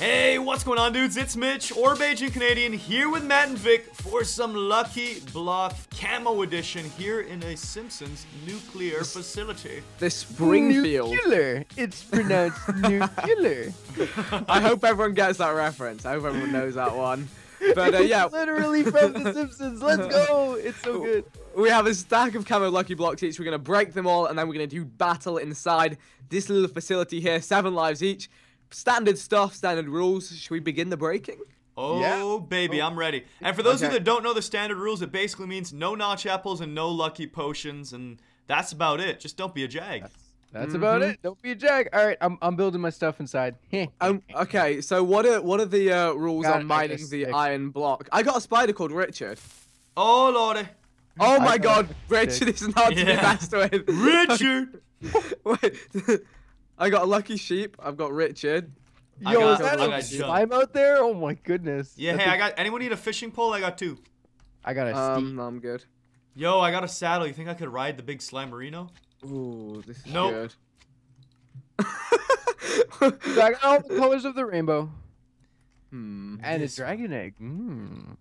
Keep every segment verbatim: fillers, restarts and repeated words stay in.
Hey, what's going on, dudes? It's Mitch, or Bajan Canadian, here with Matt and Vic for some Lucky Block Camo Edition here in a Simpsons nuclear this, facility. The Springfield. Nuclear. It's pronounced nuclear. I hope everyone gets that reference. I hope everyone knows that one. But uh, yeah, literally from The Simpsons. Let's go! It's so good. We have a stack of camo Lucky Blocks each. We're gonna break them all, and then we're gonna do battle inside this little facility here. Seven lives each. Standard stuff, standard rules. Should we begin the breaking? Oh, yeah. Baby, oh. I'm ready. And for those okay. of you that don't know the standard rules, it basically means no notch apples and no lucky potions, and that's about it. Just don't be a jag. That's, that's mm-hmm. about it. Don't be a jag. All right, I'm, I'm building my stuff inside. um, okay, so what are what are the uh, rules on mining the iron block? I got a spider called Richard. Oh, lordy. Oh, my God. Richard is not yeah. to be messed with. Richard! Wait. I got a lucky sheep. I've got Richard. Yo, got, is that I a slime out there? Oh my goodness. Yeah, That's hey, a... I got. Anyone need a fishing pole? I got two. I got a um, steam. I'm good. Yo, I got a saddle. You think I could ride the big slime merino? Ooh, this is nope. good. So I got all the colors of the rainbow. Hmm. And yes. a dragon egg. Hmm.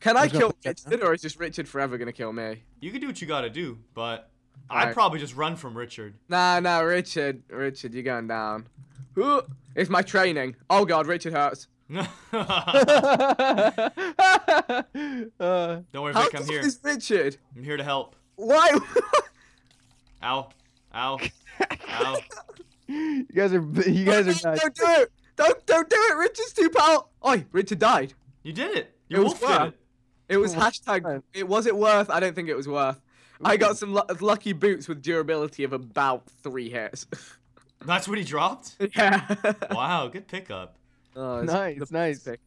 Can I, I kill Richard, or is just Richard forever gonna kill me? You can do what you gotta do, but. I'd right. probably just run from Richard. Nah, nah, Richard. Richard, you're going down. Ooh, it's my training. Oh, God, Richard hurts. uh, Don't worry, Vic, I'm here. How is Richard? I'm here to help. Why? Ow. Ow. Ow. You guys are... You guys are nice. Don't do it. Don't, don't do it. Richard's too powerful. Oi, Richard died. You did it. You wolf did it. It was hashtag... It was it worth? I don't think it was worth. I got some l lucky boots with durability of about three hits. That's what he dropped? Yeah. Wow, good pickup. Oh, nice, it's nice. Pick.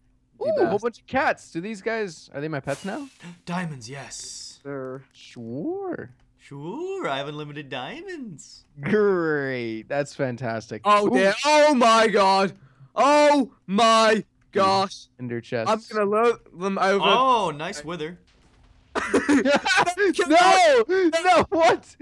Ooh, a whole bunch of cats. Do these guys, are they my pets now? Diamonds, yes. Sure. Sure. Sure, I have unlimited diamonds. Great, that's fantastic. Oh, dear. Oh, my God. Oh, my gosh. Ender chest. I'm going to load them over. Oh, nice wither. No! No! What?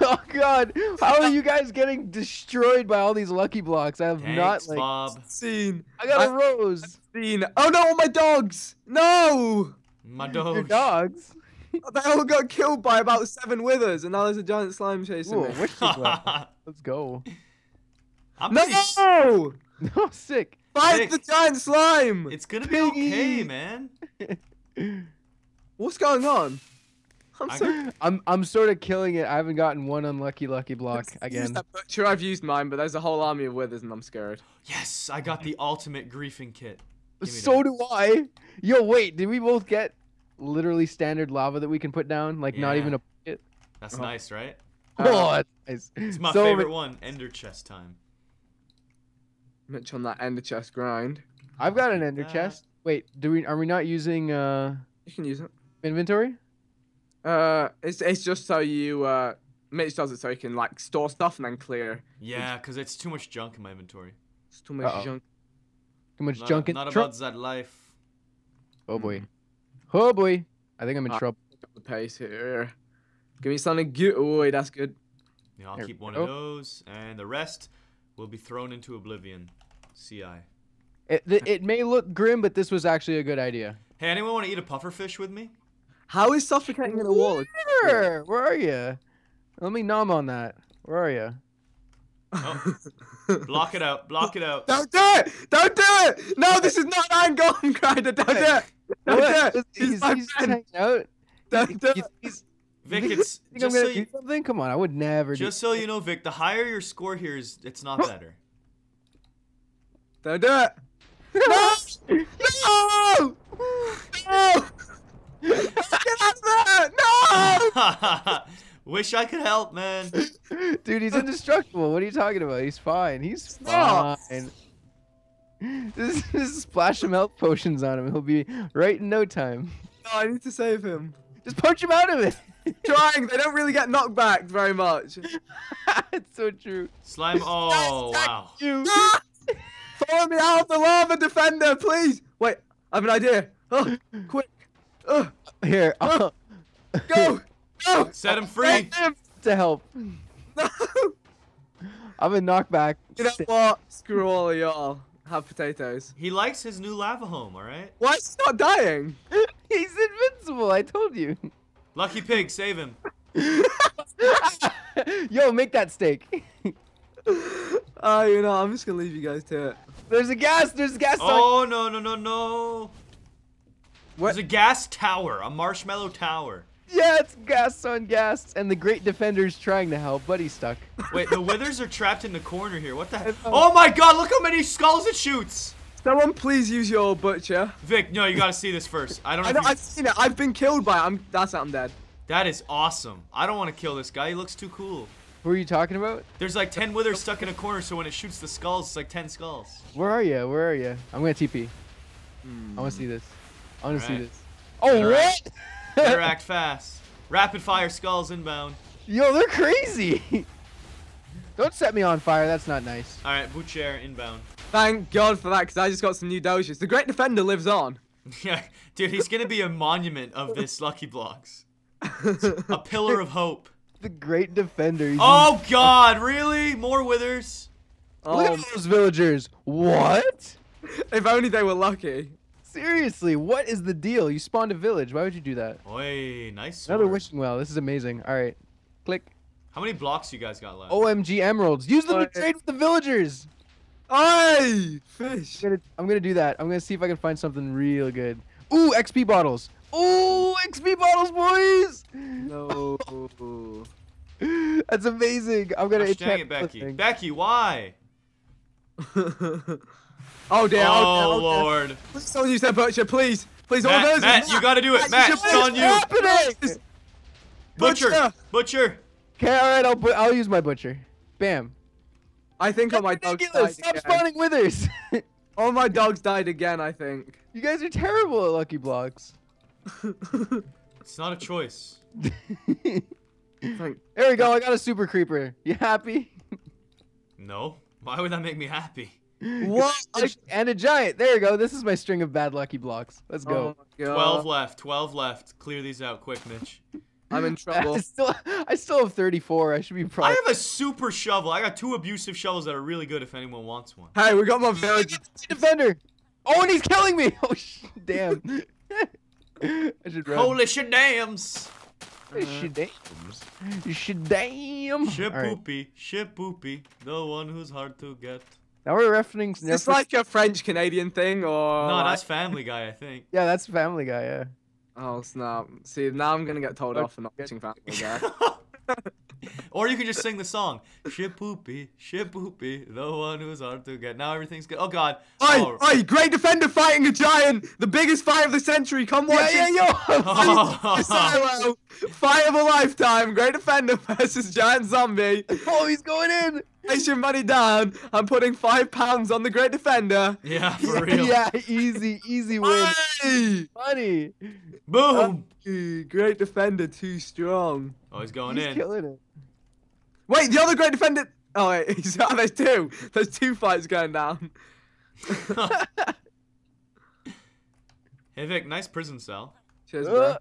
Oh God! How are you guys getting destroyed by all these lucky blocks? I have Thanks, not like Bob. seen. I got I, a rose. Seen. Oh no! My dogs! No! My dogs. Your dogs. They all got killed by about seven withers, and now there's a giant slime chasing Ooh, me. Let's go. I'm no! No! No! Sick. Fight the giant slime. It's gonna be okay, man. What's going on? I'm so I'm, I'm sort of killing it. I haven't gotten one unlucky lucky block again. Sure, I've used mine, but there's a whole army of withers, and I'm scared. Yes, I got the ultimate griefing kit. So that. do I. Yo, wait, did we both get literally standard lava that we can put down? Like yeah. not even a bucket? That's oh. nice, right? Oh, that's nice. It's my so favorite one. Ender chest time. Mitch on that ender chest grind. I've got an ender uh, chest. Wait, do we? Are we not using? Uh, you can use it. Inventory? Uh, it's it's just so you uh, Mitch does it so you can like store stuff and then clear. Yeah, cause it's too much junk in my inventory. It's too much uh -oh. junk. Too much not, junk in. Not about that life. Oh boy. Oh boy. I think I'm in uh, trouble. The pace here. Give me something good. Oh, that's good. Yeah, I'll there keep one go. of those, and the rest will be thrown into oblivion. C I. It it may look grim, but this was actually a good idea. Hey, anyone want to eat a pufferfish with me? How is suffocating in a wall? Where? Where are you? Let me nom on that. Where are you? Oh. Block it out. Block it out. Don't do it! Don't do it! No, this is not an golden grinder. Don't do it! Don't what? do it! He's, he's, my he's friend. Out. Don't do it! Vic, it's think just I'm gonna so you, do something? Come on, I would never. Just do so you know, Vic, the higher your score here is, it's not better. Don't do it! No! No! No! Get out of there! No! Wish I could help, man. Dude, he's indestructible. What are you talking about? He's fine. He's fine. No. Just, just splash some health potions on him. He'll be right in no time. No, I need to save him. Just punch him out of it. Trying. They don't really get knocked back very much. It's so true. Slime. Oh, wow. You. Throw me out of the lava, defender, please. Wait, I have an idea. Oh, quick. Oh, here. Oh. Go. Go. Set him free. Set him. To help. No. I'm a knockback. You know what? Screw all of y'all. have potatoes. He likes his new lava home, all right? Why is he not dying? He's invincible, I told you. Lucky Pig, save him. Yo, make that steak. Oh, you know, I'm just gonna leave you guys to it. There's a gas, there's a gas tower. Oh, no, no, no, no. What? There's a gas tower, a marshmallow tower. Yeah, it's gas on gas, and the great defender's trying to help, but he's stuck. Wait, the withers are trapped in the corner here. What the heck? Oh my god, look how many skulls it shoots! Someone please use your old butcher. Vic, no, you gotta see this first. I don't know I if know, I've seen it. I've been killed by it. I'm, that's how I'm dead. That is awesome. I don't want to kill this guy. He looks too cool. Who are you talking about? There's like ten withers stuck in a corner, so when it shoots the skulls, it's like ten skulls. Where are you? Where are you? I'm gonna T P. Mm. I wanna see this. I wanna right. see this. Oh, Better what? Act. Better act fast. Rapid fire skulls inbound. Yo, they're crazy. Don't set me on fire. That's not nice. All right, Butcher inbound. Thank God for that, because I just got some new dojos. The great defender lives on. Yeah, dude, he's gonna be a monument of this Lucky Blocks. A pillar of hope. The great defender. He's oh God, really? More withers? Oh. Look at those villagers. What? If only they were lucky. Seriously, what is the deal? You spawned a village. Why would you do that? Oi, nice sword. Another wishing well. This is amazing. All right, click. How many blocks you guys got left? O M G emeralds. Use them to trade with the villagers. Oi, fish. I'm gonna, I'm gonna do that. I'm gonna see if I can find something real good. Ooh, X P bottles. Ooh, X P bottles, boys. No. That's amazing. I'm gonna attack it, Becky. Becky, why? Oh damn! Oh, oh lord! Damn. Please don't use that butcher, please, please. Matt, all those Matt, you gotta do it, Matt. It's on you. Happening? Butcher, butcher. Okay, all right, I'll I'll use my butcher. Bam. I think all my dogs died. Stop spawning withers. All my dogs died again. I think. You guys are terrible at Lucky Blocks. It's not a choice. There we go. I got a super creeper. You happy? No. Why would that make me happy? What? And a giant. There you go. This is my string of bad Lucky Blocks. Let's go. Oh twelve left. twelve left. Clear these out quick, Mitch. I'm in trouble. I still, I still have thirty-four. I should be proud. I have a super shovel. I got two abusive shovels that are really good if anyone wants one. Hey, we got my village. Defender. Oh, and he's killing me. Oh, sh damn. I should run. Holy shadams. Uh, shadams. Shadam. Shapoopy. Shapoopy. The one who's hard to get. Now we're referencing. Is this like a French Canadian thing, or? No, that's Family Guy, I think. Yeah, that's Family Guy, yeah. Oh snap! See, now I'm gonna get told off for not watching Family Guy. Or you can just sing the song. Shapoopy, shapoopy, the one who's hard to get. Now everything's good. Oh God! Oi, oi! Great defender fighting a giant, the biggest fight of the century. Come watch yeah, it! Yeah, yo! Oh. Fight of a lifetime. Great defender versus giant zombie. Oh, he's going in. Place your money down. I'm putting five pounds on the great defender. Yeah, for real. Yeah, easy, easy win. Money. Money. Boom. Money. Great defender, too strong. Oh, he's going he's in. He's killing it. Wait, the other great defender. Oh, wait. There's two. There's two fights going down. Hey, Vic, nice prison cell. Cheers, bro. Uh,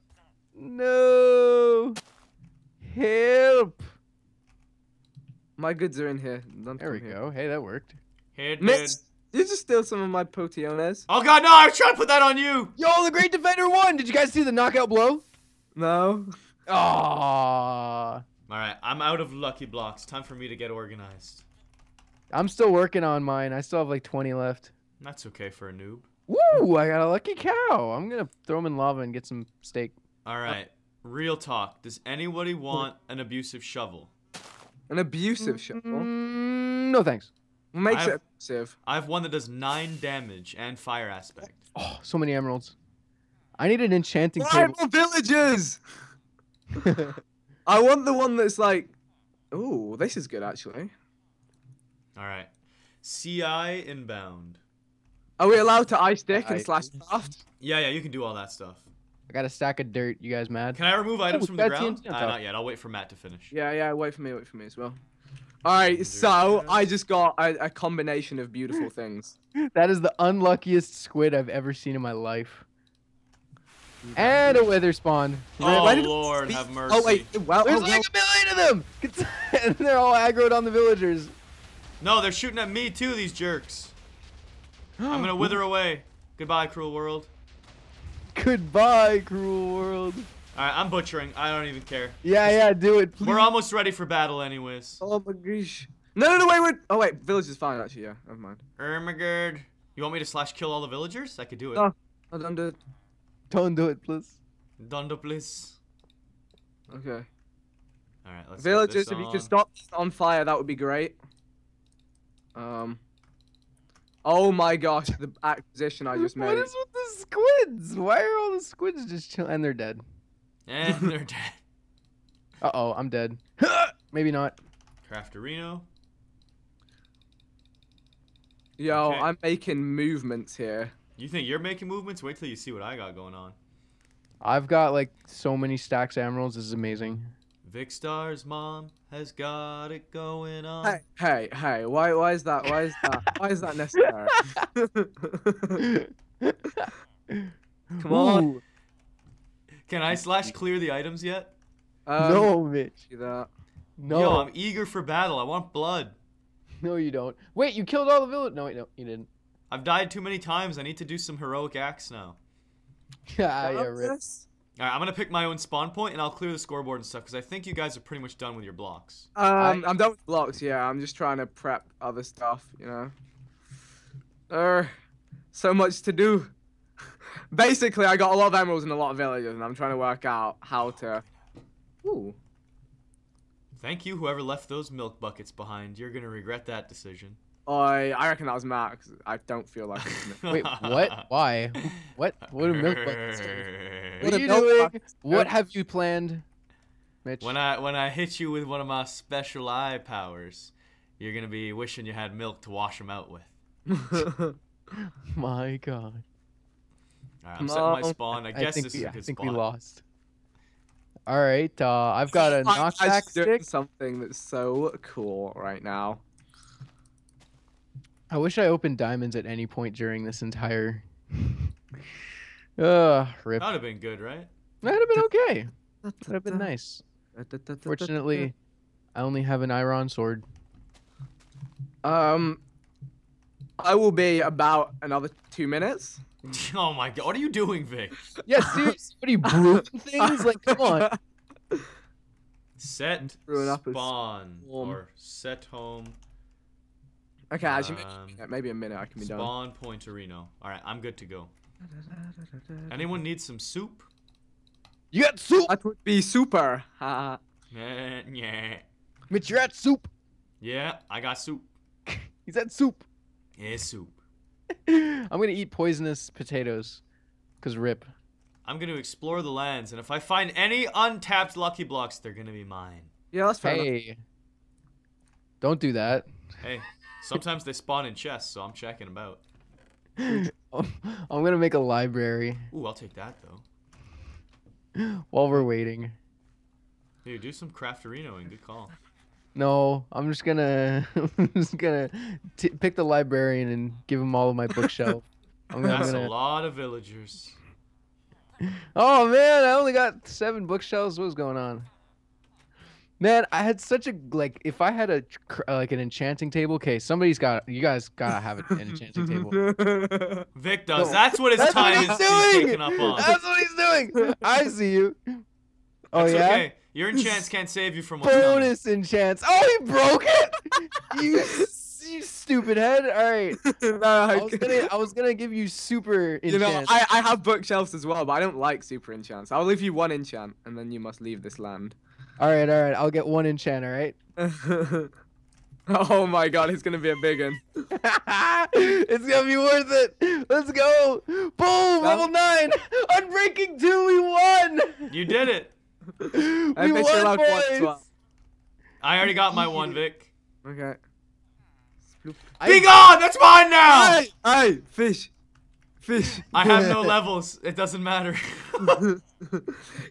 no. Help. My goods are in here. Don't there we here. go. Hey, that worked. Hey, Mitch, did you just steal some of my potiones? Oh god, no! I was trying to put that on you. Yo, the great defender won. Did you guys see the knockout blow? No. Ah. All right, I'm out of Lucky Blocks. Time for me to get organized. I'm still working on mine. I still have like twenty left. That's okay for a noob. Woo! I got a lucky cow. I'm gonna throw him in lava and get some steak. All right. Real talk. Does anybody want an abusive shovel? An abusive shovel? Mm, no thanks. Makes I've, it abusive. I have one that does nine damage and fire aspect. Oh, so many emeralds. I need an enchanting table. Tribal villages! I want the one that's like... Ooh, this is good, actually. Alright. C I inbound. Are we allowed to ice stick and slash craft? Yeah, yeah, you can do all that stuff. I got a stack of dirt. You guys mad? Can I remove items oh, from the ground? Uh, not yet. I'll wait for Matt to finish. Yeah, yeah. Wait for me. Wait for me as well. All right. So I just got a, a combination of beautiful things. That is the unluckiest squid I've ever seen in my life. And a wither spawn. Oh Lord, have mercy. Oh wait. Well, there's oh, like well. a million of them. And they're all aggroed on the villagers. No, they're shooting at me too. These jerks. I'm gonna wither away. Goodbye, cruel world. Goodbye, cruel world. Alright, I'm butchering. I don't even care. Yeah, yeah, do it, please. We're almost ready for battle anyways. Oh my gosh. No, no, no, wait, wait. Oh, wait. Village is fine, actually, yeah. Never mind. Ermagerd. You want me to slash kill all the villagers? I could do it. No, no, don't do it. Don't do it, please. Don't do, please. Okay. Alright, let's villagers, if you could stop on fire, that would be great. Um. Oh my gosh, the acquisition I just made. What is with the squids? Why are all the squids just chilling? And they're dead. And they're dead. Uh-oh, I'm dead. Maybe not. Crafterino. Yo, okay. I'm making movements here. You think you're making movements? Wait till you see what I got going on. I've got, like, so many stacks of emeralds. This is amazing. Vikstar's mom has got it going on. Hey, hey, hey. Why, why is that? Why is that? Why is that necessary? Come on. Ooh. Can I slash clear the items yet? Um, no, bitch. No. Yo, I'm eager for battle. I want blood. No, you don't. Wait, you killed all the village. No, wait, no, you didn't. I've died too many times. I need to do some heroic acts now. Yeah, yeah, Rip. Alright, I'm gonna pick my own spawn point and I'll clear the scoreboard and stuff because I think you guys are pretty much done with your blocks. Um, I... I'm done with blocks, yeah. I'm just trying to prep other stuff, you know. Uh, so much to do. Basically, I got a lot of emeralds and a lot of villagers, and I'm trying to work out how to. Ooh. Thank you, whoever left those milk buckets behind. You're gonna regret that decision. I I reckon that was Max. I don't feel like. Wait, what? Why? What? What are milk buckets? What are you doing? What have you planned, Mitch? When I when I hit you with one of my special eye powers, you're gonna be wishing you had milk to wash them out with. My God. All right, I'm no, setting my spawn. I guess I this we, is a good I think spawn. We lost. All right, uh, I've got a knockback stick. Something that's so cool right now. I wish I opened diamonds at any point during this entire. uh, rip. That'd have been good, right? That'd have been okay. That'd have been nice. Fortunately, I only have an iron sword. Um, I will be about another two minutes. Oh my God! What are you doing, Vic? Yeah, seriously, what are you brewing things? Like, come on. Set spawn or set home. Okay, um, actually, maybe a minute. I can be done. Spawn Pointerino. All right, I'm good to go. Anyone need some soup? You got soup? That would be super. Yeah, yeah. Mitch, you're at soup. Yeah, I got soup. He's at soup. Yeah, soup. I'm gonna eat poisonous potatoes, cause rip. I'm gonna explore the lands, and if I find any untapped lucky blocks, they're gonna be mine. Yeah, that's fair. Hey, enough. Don't do that. Hey, sometimes they spawn in chests, so I'm checking them out. I'm gonna make a library. Ooh, I'll take that though. While we're waiting. Dude, do some crafterinoing. Good call. No, I'm just gonna, I'm just gonna t pick the librarian and give him all of my bookshelf. I'm gonna, That's I'm gonna... a lot of villagers. Oh man, I only got seven bookshelves. What's going on? Man, I had such a like. If I had a like an enchanting table, okay, somebody's got. You guys gotta have an enchanting table. Vic does. No. That's what his That's time what is he's taking up on. That's what he's doing. I see you. Oh That's yeah. Okay. Your enchants can't save you from what's bonus coming. Enchants. Oh, he broke it! you, you stupid head. All right. No, I, was gonna, I was gonna give you super enchants. You know, I, I have bookshelves as well, but I don't like super enchants. I'll leave you one enchant, and then you must leave this land. All right, all right. I'll get one enchant, all right? Oh, my God. It's gonna be a big one. It's gonna be worth it. Let's go. Boom, no. level nine. Unbreaking two, we won. You did it. We I, won, sure boys. One I already got my one, Vic. Okay. I... Be gone! That's mine now! Hey, hey, fish. Fish. I have no levels. It doesn't matter.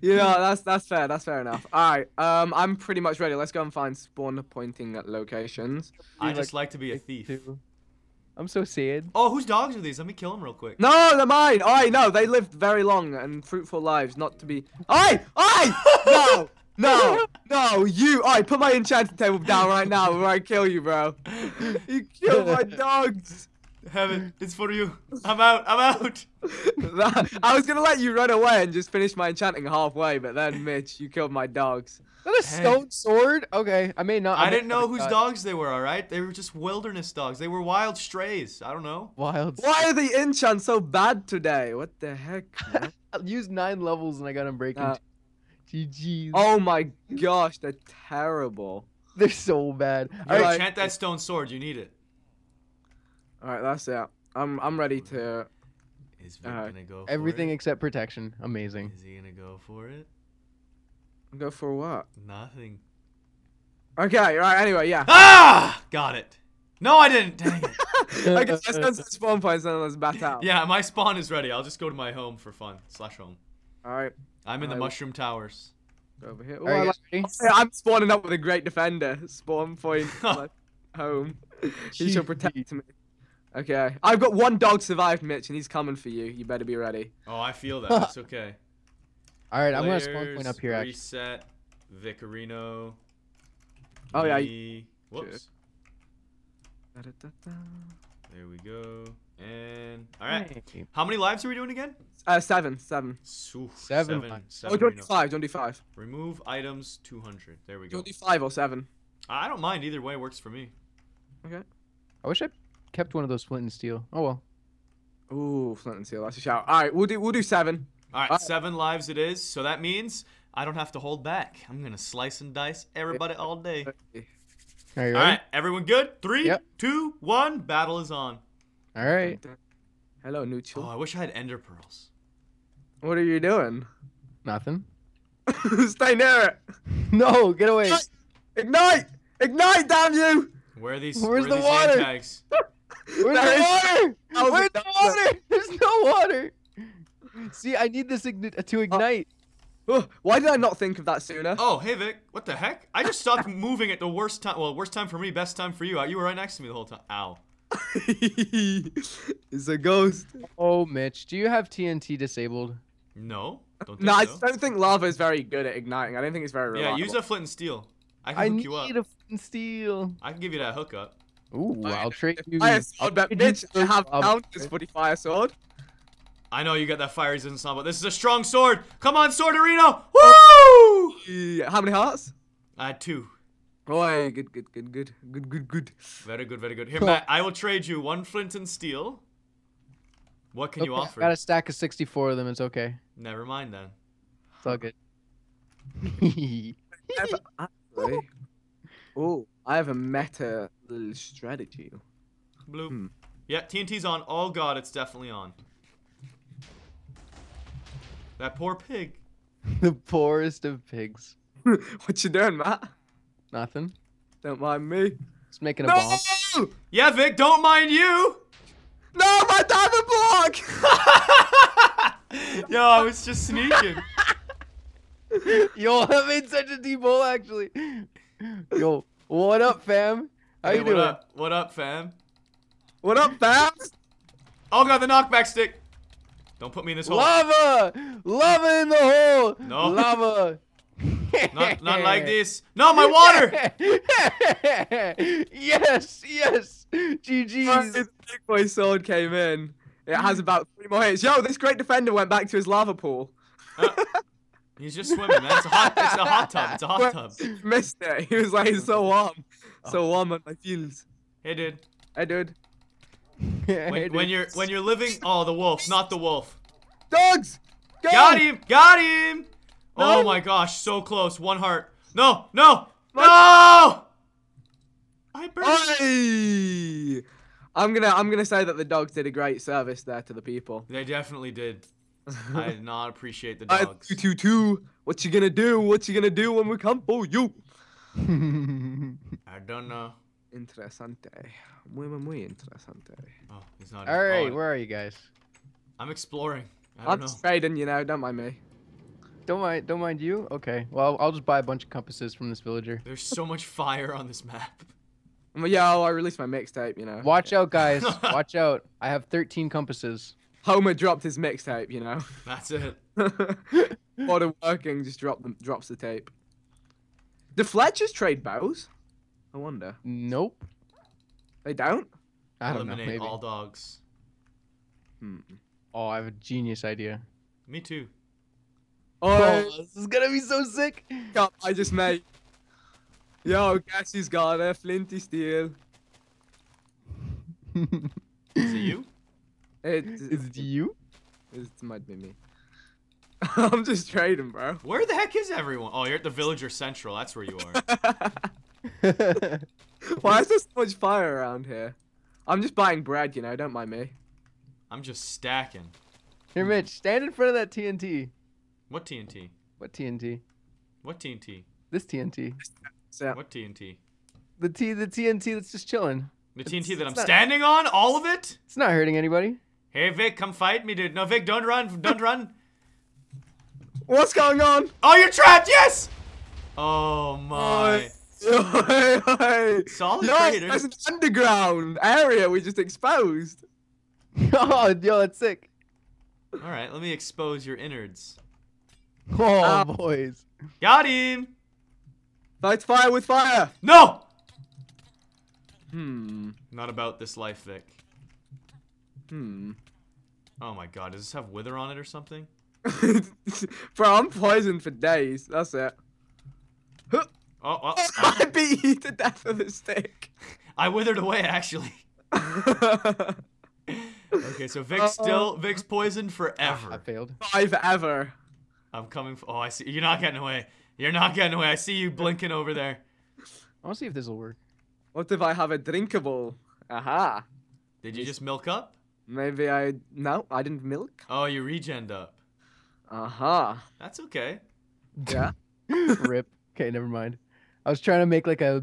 You know, that's that's fair. That's fair enough. Alright, um, I'm pretty much ready. Let's go and find spawn pointing at locations. I just like, like to be a thief. Too. I'm so sad. Oh, whose dogs are these? Let me kill them real quick. No, they're mine. I know they lived very long and fruitful lives, not to be. I, I, no, no, no, you. I put my enchanting table down right now, or I kill you, bro. You killed my dogs. Have it. It's for you. I'm out. I'm out. I was going to let you run away and just finish my enchanting halfway, but then, Mitch, you killed my dogs. Is that a stone sword? Okay. I may not. I, I didn't know whose dogs they were, all right? They were just wilderness dogs. They were wild strays. I don't know. Wild. Why are the enchants so bad today? What the heck? I used nine levels and I got them breaking. Uh, G Gs. Oh, my gosh. They're terrible. They're so bad. All right, enchant that stone sword. You need it. All right, that's it. I'm I'm ready to. Is Vic uh, gonna go for everything it? Except protection. Amazing. Is he gonna go for it? Go for what? Nothing. Okay. All right. Anyway, yeah. Ah! Got it. No, I didn't. Dang it. I guess I spent some spawn points and let's bat out. Yeah, my spawn is ready. I'll just go to my home for fun. Slash home. All right. I'm in All the right. mushroom towers. Go over here. Ooh, I like oh, yeah, I'm spawning up with a great defender. Spawn point. Home. He shall protect me. Okay, I've got one dog survived, Mitch, and he's coming for you. You better be ready. Oh, I feel that. It's okay. All right, I'm gonna spawn point up here. Actually. Reset, Vicarino. Oh yeah. Me. Whoops. Da, da, da, da. There we go. And all right, hey. How many lives are we doing again? Uh, seven, seven. Oof, seven. Seven. Seven. Oh, don't do five. Don't do five. Remove items two hundred. There we go. Don't do five or seven. I don't mind either way. Works for me. Okay. I wish I. Kept one of those flint and steel. Oh well. Ooh, flint and steel. That's a shout. All right, we'll do we'll do seven. All right, All right, seven lives it is. So that means I don't have to hold back. I'm gonna slice and dice everybody all day. All right, everyone good? Three, yep. two, one. Battle is on. All right. Hello, Nooch. Oh, I wish I had ender pearls. What are you doing? Nothing. Stay near it. No, get away. Ignite! Ignite! Ignite! Damn you! Where are these? Where's where are the these water? Tags? Where's the water? Where's the water? There's no water. See, I need this igni to ignite. Uh, oh, why did I not think of that sooner? Oh, hey, Vic. What the heck? I just stopped moving at the worst time. Well, worst time for me, best time for you. You were right next to me the whole time. Ow. It's a ghost. Oh, Mitch, do you have T N T disabled? No. Don't think no, so. I don't think lava is very good at igniting. I don't think it's very reliable. Yeah, use a flint and steel. I can I hook you up. I need a flint and steel. I can give you that hookup. Ooh, I'll, I'll trade you. Fire sword, but bitch, I have counters for the fire sword. I know you got that fire resistance on, but this is a strong sword. Come on, Swordorino! Woo! Uh, how many hearts? I had two. Boy, good, good, good, good, good, good, good. Very good, very good. Here, Matt, I will trade you one flint and steel. What can okay, you offer? I got a stack of sixty-four of them. It's okay. Never mind then. It's all good. Oh. I have a meta little strategy. Bloop. Hmm. Yeah, T N T's on. Oh god, it's definitely on. That poor pig. The poorest of pigs. What you doing, Matt? Nothing. Don't mind me. Just making a no! bomb. Yeah, Vic, don't mind you. No, my diamond block! Yo, I was just sneaking. Yo, I'm in such a deep hole, actually. Yo. What up, fam? How hey, you what doing? Up? What up, fam? What up, fam? Oh god, the knockback stick! Don't put me in this hole. Lava! Lava in the hole! No. Lava! not, not like this. No, my water! Yes, yes! G G's. This big boy sword came in. It has about three more hits. Yo, this great defender went back to his lava pool. uh. He's just swimming, man. It's a hot, it's a hot tub. It's a hot tub. Missed it. He was like, it's so warm. Oh. So warm on my feels. Hey, dude. Hey, dude. When, hey, dude. when you're when you're living, oh, the wolf, not the wolf. Dogs. Go! Got him. Got him. No. Oh my gosh, so close. One heart. No, no, no. I burst. Hey. I'm gonna I'm gonna say that the dogs did a great service there to the people. They definitely did. I did not appreciate the dogs. Two, two, two. What you gonna do? What you gonna do when we come for you? I don't know. Interessante. Muy, muy interessante. Oh, he's not. All right, oh, where are you guys? I'm exploring. I don't I'm know. trading, you know. Don't mind me. Don't mind. Don't mind you. Okay. Well, I'll just buy a bunch of compasses from this villager. There's so much fire on this map. Yeah, oh, I released my mixtape. You know. Watch out, guys. Watch out. I have thirteen compasses. Homer dropped his mixtape, you know. That's it. Modern Working just dropped them, drops the tape. Do Fletchers trade bows? I wonder. Nope. They don't? I don't Eliminate know, maybe. all dogs. Hmm. Oh, I have a genius idea. Me too. Oh, oh this is gonna be so sick. I just made. Yo, Cassie's got a flinty steel. Is it you? It's, is it you? It might be me. I'm just trading, bro. Where the heck is everyone? Oh, you're at the Villager Central. That's where you are. Why is there so much fire around here? I'm just buying bread, you know. Don't mind me. I'm just stacking. Here, Mitch, stand in front of that T N T. What T N T? What T N T? What T N T? This T N T. Yeah. What T N T? The T, the T N T that's just chilling. The it's, T N T that I'm not, standing on, all of it. It's not hurting anybody. Hey, Vic, come fight me, dude. No, Vic, don't run, don't run. What's going on? Oh, you're trapped. Yes. Oh my. Oh, hey, hey. Solid yo, trader. There's an underground area we just exposed. Oh, yo, that's sick. All right, let me expose your innards. Oh, uh, boys. Got him. Fight fire with fire. No. Hmm. Not about this life, Vic. Hmm. Oh my God, does this have wither on it or something? Bro, I'm poisoned for days. That's it. Huh. Oh, well, I, I beat you to death with a stick. I withered away, actually. Okay, so Vic's still Vic's poisoned forever. I failed. Five ever. I'm coming. For, oh, I see. You're not getting away. You're not getting away. I see you blinking over there. I want to see if this will work. What if I have a drinkable? Aha. Did you just milk up? Maybe I... No, I didn't milk. Oh, you regened up. Aha. That's okay. Yeah. Rip. Okay, never mind. I was trying to make like a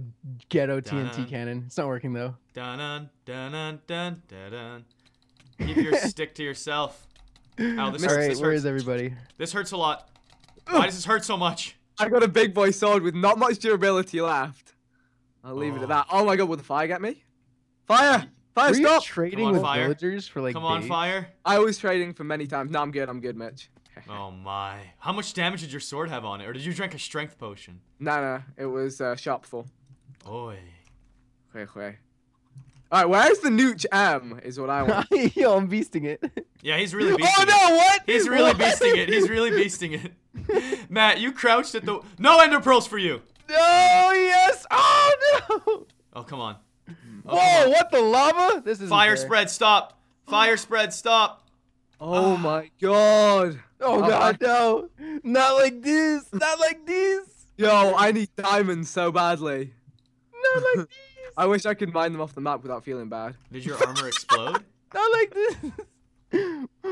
ghetto dun T N T cannon. It's not working though. Dun-dun, dun-dun, dun-dun. Keep your stick to yourself. Ow, this, All right, this where hurts. is everybody? This hurts a lot. Why does this hurt so much? I got a big boy sword with not much durability left. I'll leave oh. it at that. Oh my God, will the fire get me? Fire! Fire, Were stop! You trading on, with fire. villagers for like Come on, days? fire. I was trading for many times. No, I'm good. I'm good, Mitch. Oh my. How much damage did your sword have on it? Or did you drink a strength potion? No, no. It was uh, sharp full. Oi. Oi, oi. Alright, where's the Nooch M is what I want. Yo, I'm beasting it. Yeah, he's really beasting oh, it. Oh no, what? He's really what? beasting it. He's really beasting it. Matt, you crouched at the... No Ender Pearls for you. No, yes. Oh no. Oh, come on. Oh, Whoa, come on. What the lava? This is Fire fair. spread, stop. Fire spread, stop. Oh my God. Oh, oh God, my... no. Not like this. Not like this. Yo, I need diamonds so badly. Not like this. I wish I could mine them off the map without feeling bad. Did your armor explode? Not like this.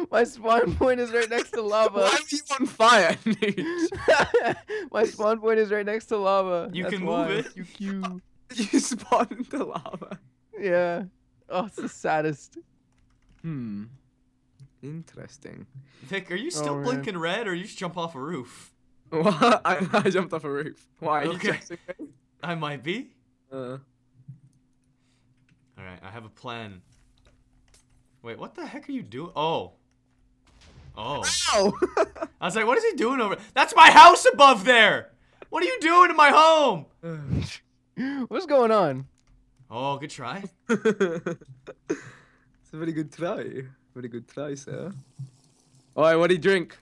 My spawn point is right next to lava. Why are you on fire, Nooch? My spawn point is right next to lava. You That's can move why. it. You, you. you spawn into lava. Yeah. Oh, it's the saddest. Hmm. Interesting. Vic, are you still oh, blinking man. red, or you just jump off a roof? What? I, I jumped off a roof. Why? Okay. I might be. Uh. All right, I have a plan. Wait, what the heck are you doing? Oh. Oh. Ow. I was like, what is he doing over there? That's my house above there. What are you doing in my home? What's going on? Oh, good try. It's a very good try. Very good try, sir. All right, what do you drink?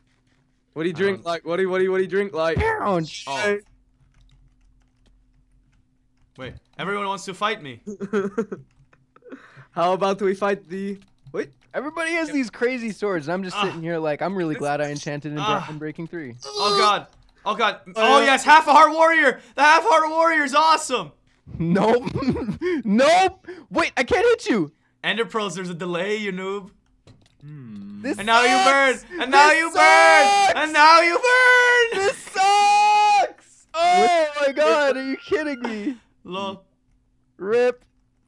What do you drink um, like? What do you, what do you, what do you drink like? Oh. Wait, everyone wants to fight me. How about we fight the... Wait. Everybody has these crazy swords, and I'm just uh, sitting here like, I'm really glad I enchanted in uh, Breaking three. Oh, God. Oh, God. Oh, yes, half a heart warrior. The half heart warrior is awesome. Nope. Nope. Wait, I can't hit you. Ender Pearls, there's a delay, you noob. Hmm. This and now sucks. you burn. And now this you sucks. burn. And now you burn. This sucks. Oh, my God. Are you kidding me? Lol. Rip.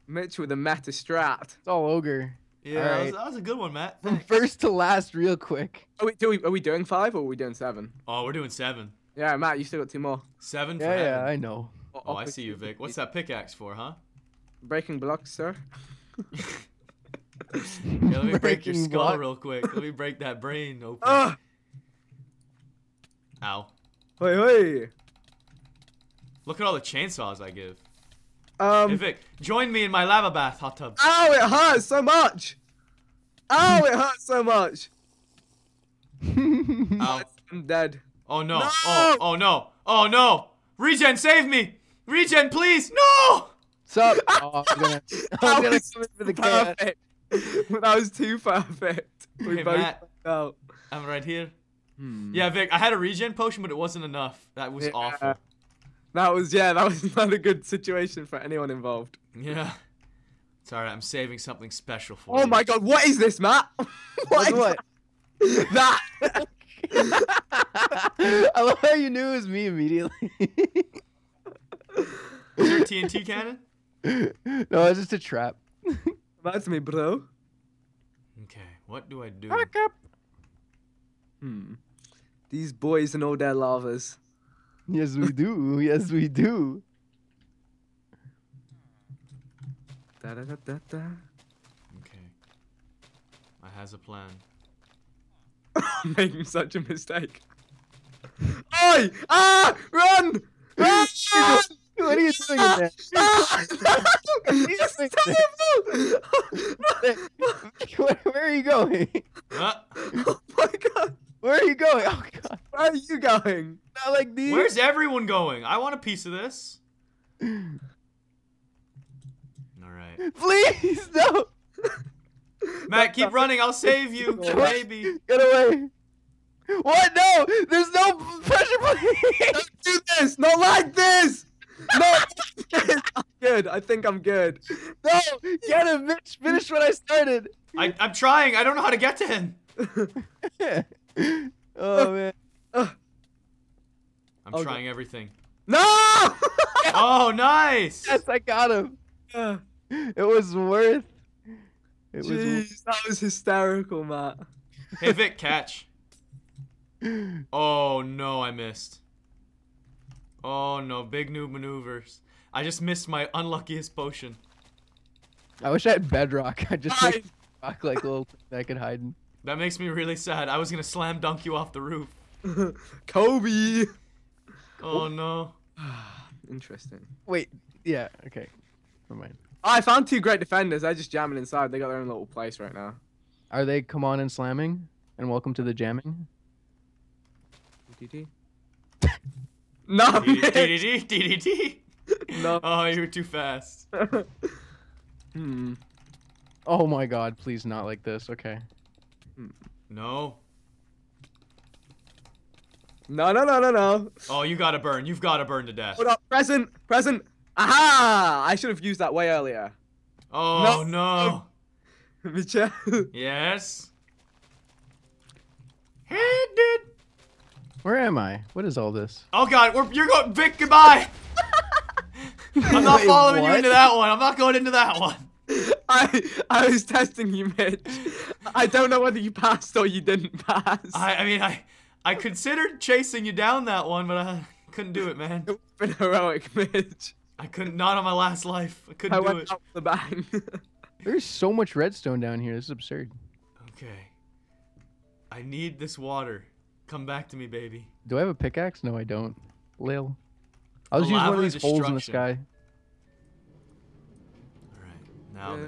Mitch with a meta strat. It's all ogre. Yeah, all right. that, was, that was a good one, Matt. From first to last, real quick. Are we, do we, are we doing five or are we doing seven? Oh, we're doing seven. Yeah, Matt, you still got two more. Seven for Yeah, heaven. yeah I know. Oh, oh I see you, Vic. What's that pickaxe for, huh? Breaking blocks, sir. yeah, let me breaking break your skull block. real quick. Let me break that brain open. Ah! Ow. Hey, hey. Look at all the chainsaws I give. Um, hey Vic, join me in my lava bath hot tub. Ow, it hurts so much! Ow, it hurts so much! Ow. I'm dead. Oh no. no! Oh, oh no! Oh no! Regen, save me! Regen, please! No! Sup? Oh, I'm gonna, I'm gonna come in for the perfect. That was too perfect. We hey, both Matt, out. I'm right here. Hmm. Yeah, Vic, I had a regen potion, but it wasn't enough. That was yeah. awful. That was, yeah, that was not a good situation for anyone involved. Yeah. It's alright, I'm saving something special for oh you. Oh my god, what is this, Matt? What? What? That! that. I love how you knew it was me immediately. Is there a T N T cannon? No, it's just a trap. That's me, bro. Okay, what do I do? Back up. Hmm. These boys know their lavas. Yes, we do. Yes, we do. Da, da, da, da, da. Okay. I has a plan. I'm making such a mistake. Oi! Ah! Run! Run! What are you doing in there? It's terrible! Where are you going? Uh. Oh my god! Where are you going? Oh god! Where are you going? Not like these. Where's everyone going? I want a piece of this. All right. Please no! Matt, keep running. I'll save you, baby. Get away! What? No! There's no pressure plate. Don't do this. Not like this. No, I'm good. I think I'm good. No, get him, bitch. Finish what I started. I, I'm trying. I don't know how to get to him. Oh man. I'm okay. trying everything. No! Oh, nice. Yes, I got him. It was worth. It Jeez, was... that was hysterical, Matt. Hey, Vic, catch. Oh no, I missed. Oh no, big noob maneuvers. I just missed my unluckiest potion. I wish I had bedrock. I just I... rock like little I could hide in. That makes me really sad. I was gonna slam dunk you off the roof. Kobe! Oh no. Interesting. Wait, yeah, okay. Never mind. I found two great defenders. I just jamming inside. They got their own little place right now. Are they come on and slamming? And welcome to the jamming? D D D? No, D D D, D D D. No. Oh, you were too fast. Hmm. Oh my god, please not like this. Okay. No. No, no, no, no, no. Oh, you gotta burn. You've gotta burn to death. Hold up. Present. Present. Aha! I should have used that way earlier. Oh, no. no. Michelle. Yes? Hey, dude. Where am I? What is all this? Oh god, we're, you're going- Vic, goodbye! I'm not Wait, following what? you into that one. I'm not going into that one. I I was testing you, Mitch. I don't know whether you passed or you didn't pass. I, I mean, I I considered chasing you down that one, but I couldn't do it, man. It would've been heroic, Mitch. I couldn't- not on my last life. I couldn't I do went it. Out the bang. There's so much redstone down here. This is absurd. Okay. I need this water. Come back to me, baby. Do I have a pickaxe? No, I don't. Lil. I'll just use one of these holes in the sky. Alright, now yeah.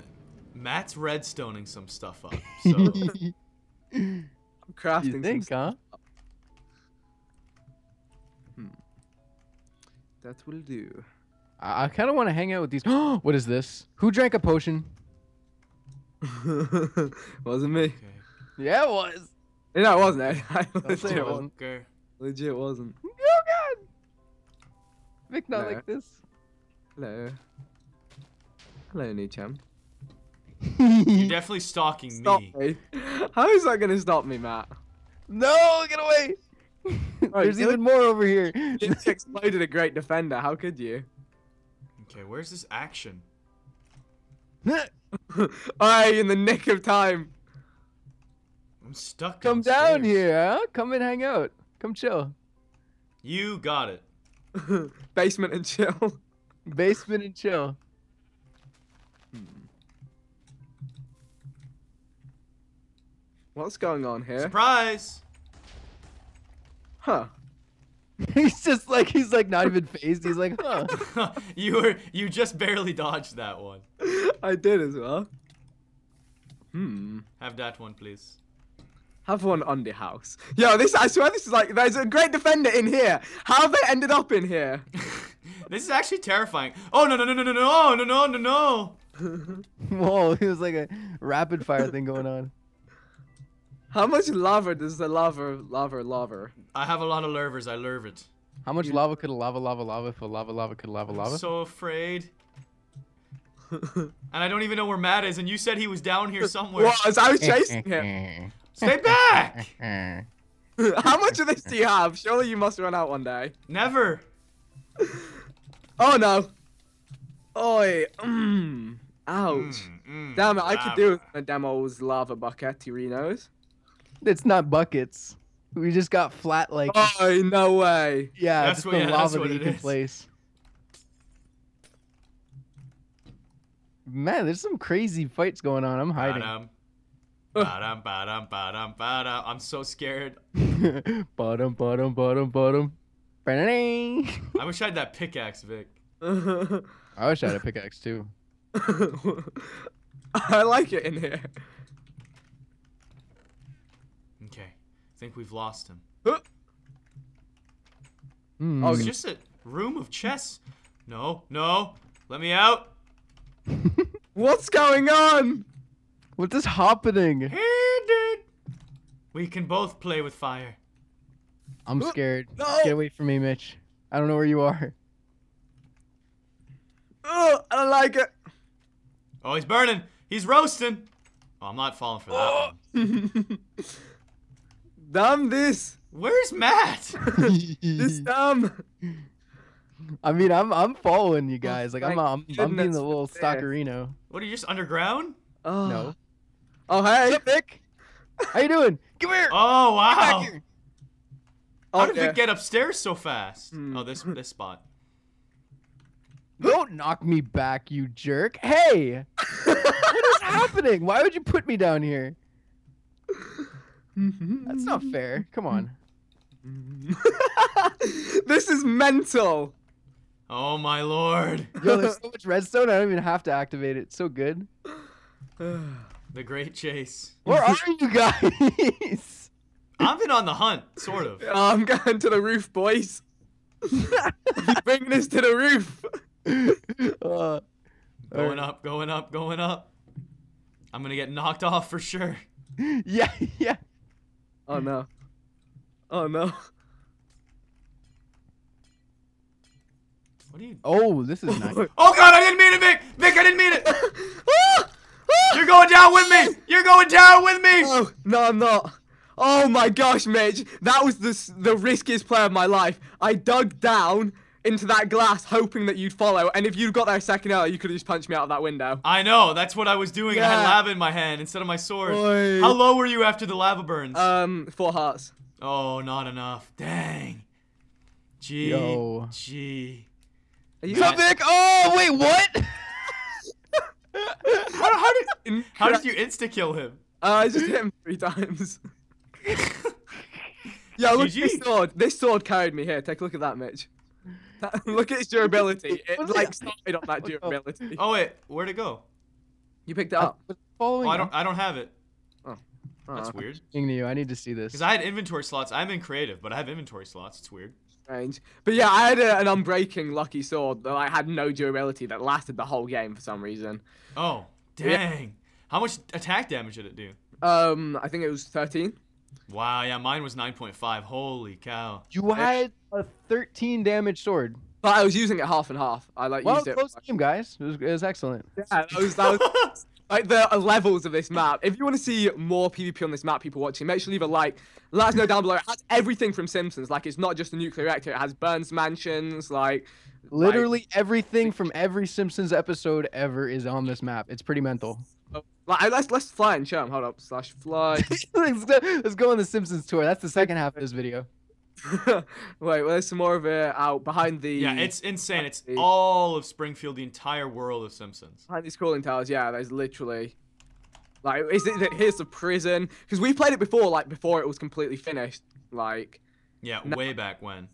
Matt's redstoning some stuff up, so... I'm crafting you think, some huh? stuff. Hmm. That will do. I, I kind of want to hang out with these... What is this? Who drank a potion? Wasn't me. Okay. Yeah, it was. No, it wasn't. I, I legit it wasn't. Okay. Legit wasn't. Oh god! Vic, not Hello. like this. Hello. Hello, new champ. You're definitely stalking stop me. me. How is that gonna stop me, Matt? No, get away! Right, There's even more over here. You exploded a great defender. How could you? Okay, where's this action? Aye, in the nick of time. I'm stuck. Come downstairs. down here, huh? Come and hang out. Come chill. You got it. Basement and chill. Basement and chill. Hmm. What's going on here? Surprise! Huh. He's just like, he's like not even phased. He's like, huh. you were, you just barely dodged that one. I did as well. Hmm. Have that one, please. Have one on the house. Yo, this, I swear this is like, there's a great defender in here. How have they ended up in here? This is actually terrifying. Oh, no, no, no, no, no, no, no, no, no, no. Whoa, it was like a rapid fire thing going on. How much lava does the lava, lava, lava? I have a lot of lurvers, I lurve it. How much you... lava could a lava, lava, lava if a lava, lava could lava, lava? I'm so afraid. And I don't even know where Matt is, and you said he was down here somewhere. Well, as I was chasing him. Stay back! How much of this do you have? Surely you must run out one day. Never. Oh, no. Oi. Mm. Ouch. Mm, mm, Damn it, lava. I could do with a demo's lava bucket, Tirino's. It's not buckets. We just got flat like... Oh, no way. Yeah, that's what, the yeah, lava that you can place. Man, there's some crazy fights going on. I'm hiding. Ba-dum. Ba-dum, ba-dum, ba-dum, ba-dum. I'm so scared. Bottom, bottom, bottom, bottom. I wish I had that pickaxe, Vic. I wish I had a pickaxe, too. I like it in here. Okay. I think we've lost him. Mm. Oh, it's just a room of chests. No, no. Let me out. What's going on? What is happening? Hey, dude. We can both play with fire. I'm scared. No. Get away from me, Mitch. I don't know where you are. Oh, I don't like it. Oh, he's burning. He's roasting. Oh, I'm not falling for that one. Damn this. Where's Matt? This dumb. I mean, I'm I'm following you guys. Like, I'm I'm, I'm being the little stalkerino. What, are you just underground? Oh. No. Oh, hey, Vic. How you doing? Come here. Oh, wow. How okay. did Vic get upstairs so fast? Mm. Oh, this this spot. Don't knock me back, you jerk. Hey! What is happening? Why would you put me down here? That's not fair. Come on. This is mental. Oh, my lord. Yo, there's so much redstone, I don't even have to activate it. It's so good. The great chase. Where are you guys? I've been on the hunt, sort of. Oh, I'm going to the roof, boys. You bring this to the roof. uh, going right. up, going up, going up. I'm gonna get knocked off for sure. Yeah, yeah. Oh no. Oh no. What do you? Oh, this is nice. Oh god, I didn't mean it, Vic. Vic, I didn't mean it. You're going down with me. You're going down with me. Oh, no, I'm not. Oh my gosh, Mitch, that was the, the riskiest play of my life. I dug down into that glass hoping that you'd follow, and if you got there a second earlier, you could have just punched me out of that window. I know, that's what I was doing. Yeah. I had lava in my hand instead of my sword. Boy. How low were you after the lava burns? Um, four hearts. Oh, not enough. Dang. Gee. Yo. Gee. Are you Vic? Oh, wait, what? how, how, did, how did you insta-kill him? Uh, I just hit him three times. Yeah, look at this sword. This sword carried me here. Take a look at that, Mitch. That, look at its durability. It like started on that durability. Oh wait, where'd it go? You picked it up. I, oh, I don't. I don't have it. Oh, oh that's weird. To you. I need to see this. Because I had inventory slots. I'm in creative, but I have inventory slots. It's weird. Strange. But yeah, I had a, an unbreaking lucky sword that I had no durability that lasted the whole game for some reason. Oh dang! Yeah. How much attack damage did it do? Um, I think it was thirteen. Wow, yeah, mine was nine point five. Holy cow. You had a thirteen damage sword. But I was using it half and half. I like well, used it. Well, close game, guys. It was, it was excellent. Yeah, that was, that was like the levels of this map. If you want to see more PvP on this map, people watching, make sure you leave a like. Let us know down below. It has everything from Simpsons. Like, it's not just a nuclear reactor. It has Burns Mansions, like... Literally like, everything from every Simpsons episode ever is on this map. It's pretty mental. Oh. Let's, let's fly and show him. Hold up. Slash fly. let's, go, let's go on the Simpsons tour. That's the second half of this video. Wait, well, there's some more of it out behind the... Yeah, it's insane. It's all of Springfield, the entire world of Simpsons. Behind these cooling towers, yeah, there's literally... Like, is it, here's the prison. Because we played it before, like, before it was completely finished. Like... Yeah, now, way back when.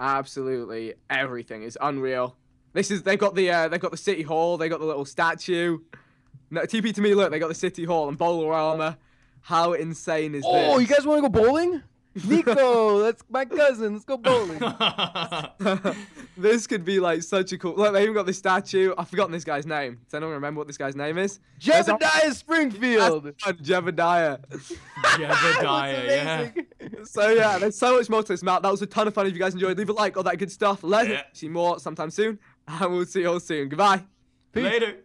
Absolutely everything is unreal. This is, they've got the, uh, they've got the city hall, they got the little statue. No, T P to me, look, they got the city hall and bowler armor. How insane is oh, this? Oh, you guys want to go bowling? Nico, that's my cousin, let's go bowling. This could be like such a cool, look, they even got the statue. I've forgotten this guy's name. Does anyone remember what this guy's name is? Jebediah Springfield. Jebediah. Jebediah, yeah. So yeah, there's so much more to this map. That was a ton of fun. If you guys enjoyed, leave a like, all that good stuff. Let's yeah. see more sometime soon, and we'll see you all soon. Goodbye. Peace. Later.